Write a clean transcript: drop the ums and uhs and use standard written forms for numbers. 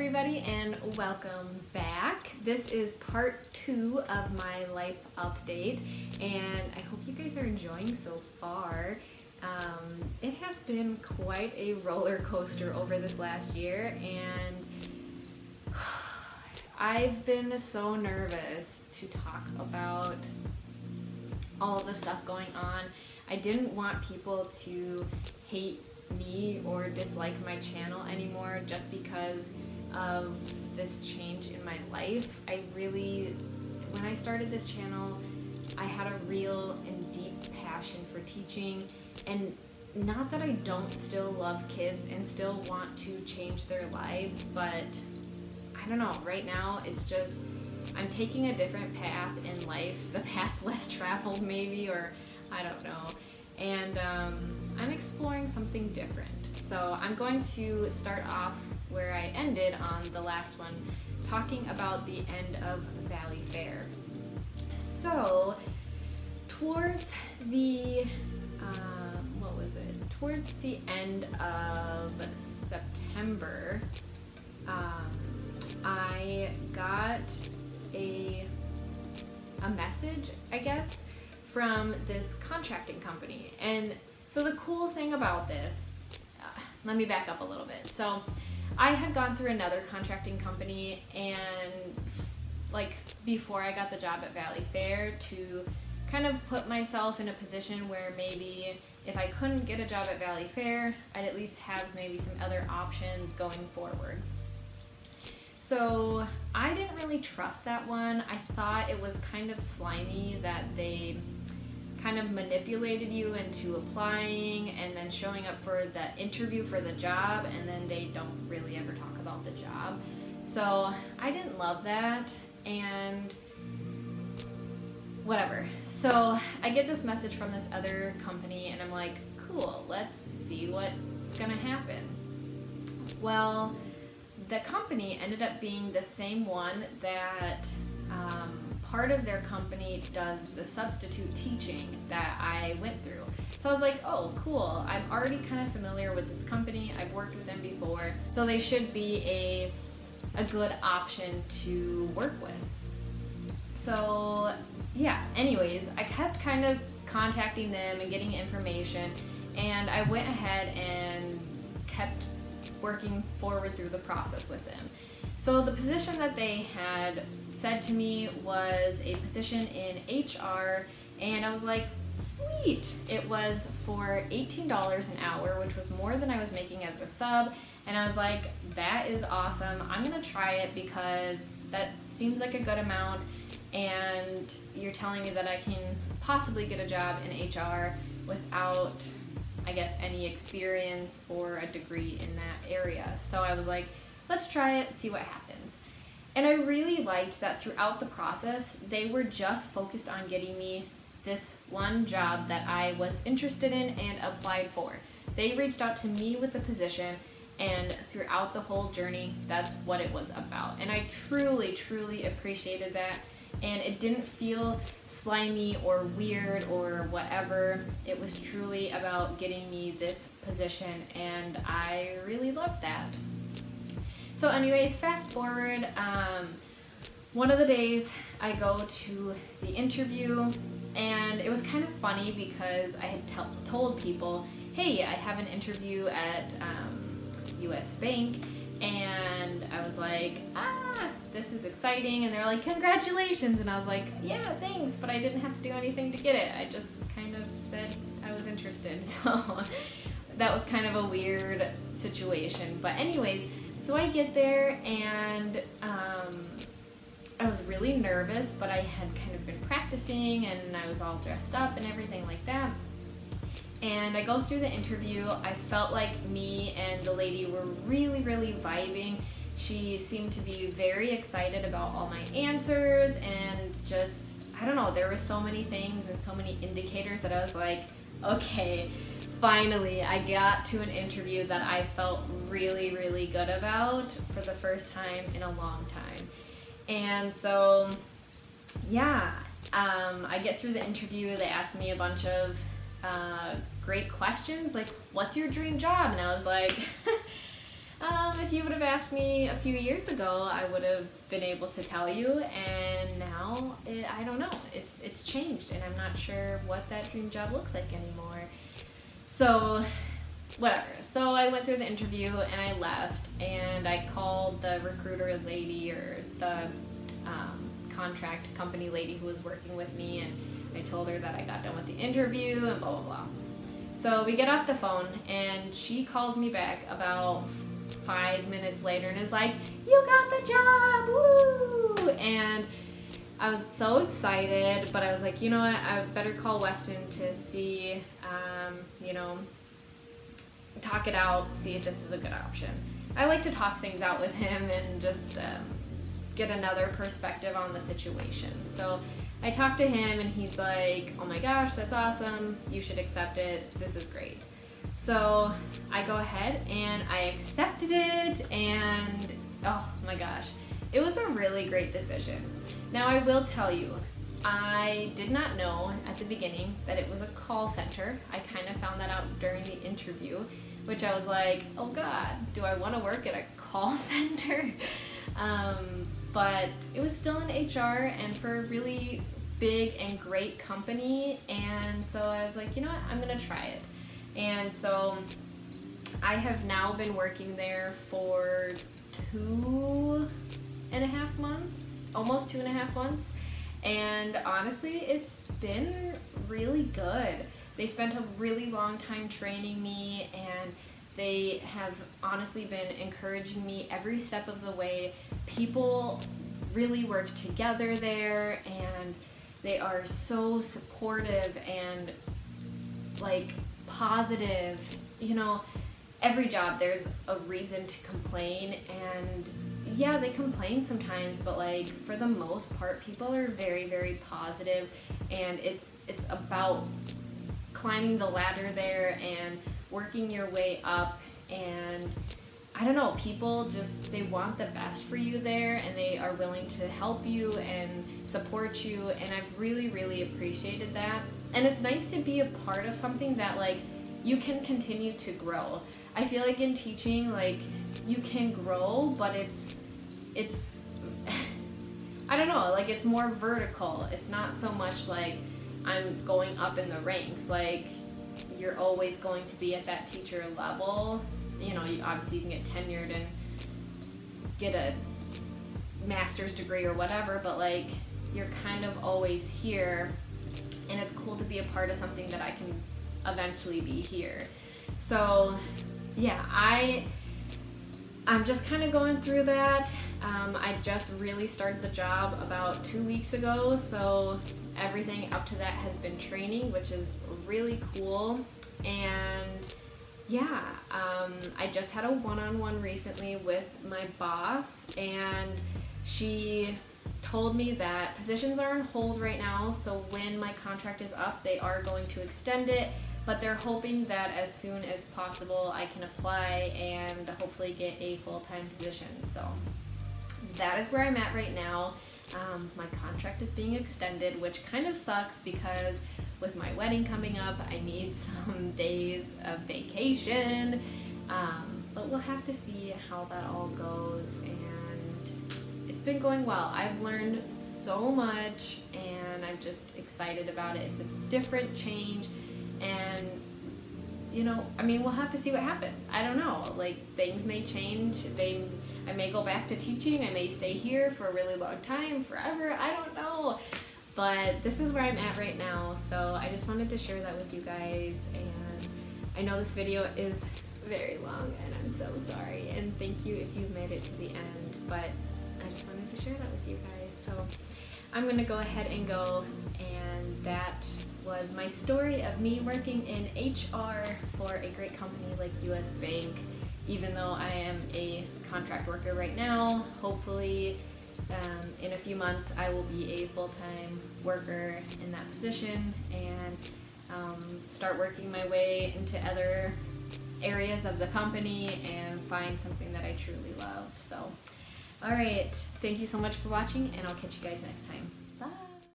everybody, and welcome back. This is part 2 of my life update, and I hope you guys are enjoying so far. It has been quite a roller coaster over this last year, and I've been so nervous to talk about all the stuff going on. I didn't want people to hate me or dislike my channel anymore just because of this change in my life. I really, when I started this channel, I had a real and deep passion for teaching, and not that I don't still love kids and still want to change their lives, but I don't know, right now it's just I'm taking a different path in life, the path less traveled maybe, or I don't know, and I'm exploring something different. So I'm going to start off where I ended on the last one, talking about the end of Valley Fair. So towards the, what was it? Towards the end of September, I got a message, I guess, from this contracting company. And so the cool thing about this, let me back up a little bit. So I had gone through another contracting company, and like before I got the job at Valley Fair, to kind of put myself in a position where maybe if I couldn't get a job at Valley Fair, I'd at least have maybe some other options going forward. So I didn't really trust that one. I thought it was kind of slimy that they kind of manipulated you into applying and then showing up for the interview for the job, and then they don't really ever talk about the job. So I didn't love that, and whatever. So I get this message from this other company, and I'm like, cool, let's see what's gonna happen. Well, the company ended up being the same one that part of their company does the substitute teaching that I went through. So I was like, oh, cool. I'm already kind of familiar with this company. I've worked with them before. So they should be a good option to work with. So yeah, anyways, I kept kind of contacting them and getting information, and I went ahead and kept working forward through the process with them. So the position that they had said to me was a position in HR, and I was like, sweet. It was for $18 an hour, which was more than I was making as a sub, and I was like, that is awesome. I'm gonna try it because that seems like a good amount, and you're telling me that I can possibly get a job in HR without, I guess, any experience or a degree in that area. So I was like, let's try it, see what happens. And I really liked that throughout the process, they were just focused on getting me this one job that I was interested in and applied for. They reached out to me with the position, and throughout the whole journey, that's what it was about. And I truly, truly appreciated that. And it didn't feel slimy or weird or whatever. It was truly about getting me this position, and I really loved that. So anyways, fast forward, one of the days I go to the interview, and it was kind of funny because I had told people, hey, I have an interview at U.S. Bank, and I was like, ah, this is exciting, and they were like, congratulations, and I was like, yeah, thanks, but I didn't have to do anything to get it. I just kind of said I was interested, so that was kind of a weird situation, but anyways, so I get there, and I was really nervous, but I had kind of been practicing, and I was all dressed up and everything like that. And I go through the interview. I felt like me and the lady were really, really vibing. She seemed to be very excited about all my answers, and just, I don't know, there were so many things and so many indicators that I was like, okay, finally, I got to an interview that I felt really, really good about for the first time in a long time. And so, yeah, I get through the interview. They asked me a bunch of great questions, like, what's your dream job? And I was like, I if you would have asked me a few years ago, I would have been able to tell you, and now I don't know. It's changed, and I'm not sure what that dream job looks like anymore. So whatever. So I went through the interview and I left, and I called the recruiter lady, or the contract company lady who was working with me, and I told her that I got done with the interview and blah blah blah. So we get off the phone and she calls me back about 5 minutes later and is like, "You got the job, woo!" And I was so excited, but I was like, you know what, I better call Weston to see, you know, talk it out, see if this is a good option. I like to talk things out with him and just get another perspective on the situation. So I talked to him and he's like, "Oh my gosh, that's awesome. You should accept it. This is great." So I go ahead and I accepted it, and oh my gosh, it was a really great decision. Now I will tell you, I did not know at the beginning that it was a call center. I kind of found that out during the interview, which I was like, oh God, do I want to work at a call center? But it was still in HR and for a really big and great company, and so I was like, you know what, I'm gonna try it. And so I have now been working there for 2.5 months, almost 2.5 months, and honestly it's been really good. They spent a really long time training me, and they have honestly been encouraging me every step of the way. People really work together there, and they are so supportive and like positive. You know, every job there's a reason to complain, and yeah, they complain sometimes, but like for the most part people are very, very positive, and it's about climbing the ladder there and working your way up. And I don't know, people just, they want the best for you there, and they are willing to help you and support you, and I've really, really appreciated that. And it's nice to be a part of something that like you can continue to grow. I feel like in teaching, like you can grow, but it's I don't know, like it's more vertical. It's not so much like I'm going up in the ranks, like you're always going to be at that teacher level. You know, you obviously can get tenured and get a master's degree or whatever, but like you're kind of always here, and it's cool to be a part of something that I can eventually be here. So yeah, I'm just kind of going through that. I just really started the job about 2 weeks ago, so everything up to that has been training, which is really cool. And yeah, I just had a one-on-one recently with my boss, and she told me that positions are on hold right now, so when my contract is up they are going to extend it, but they're hoping that as soon as possible I can apply and hopefully get a full-time position. So that is where I'm at right now. My contract is being extended, which kind of sucks because with my wedding coming up, I need some days of vacation, but we'll have to see how that all goes. And it's been going well. I've learned so much, and I'm just excited about it. It's a different change, and you know, I mean, we'll have to see what happens. I don't know, like things may change. I may go back to teaching, I may stay here for a really long time, forever, I don't know. But this is where I'm at right now, so I just wanted to share that with you guys. And I know this video is very long, and I'm so sorry, and thank you if you made it to the end, but I just wanted to share that with you guys. So I'm gonna go ahead and go, and that was my story of me working in HR for a great company like U.S. Bank. Even though I am a contract worker right now, hopefully in a few months I will be a full-time worker in that position, and start working my way into other areas of the company and find something that I truly love. So, all right, thank you so much for watching, and I'll catch you guys next time.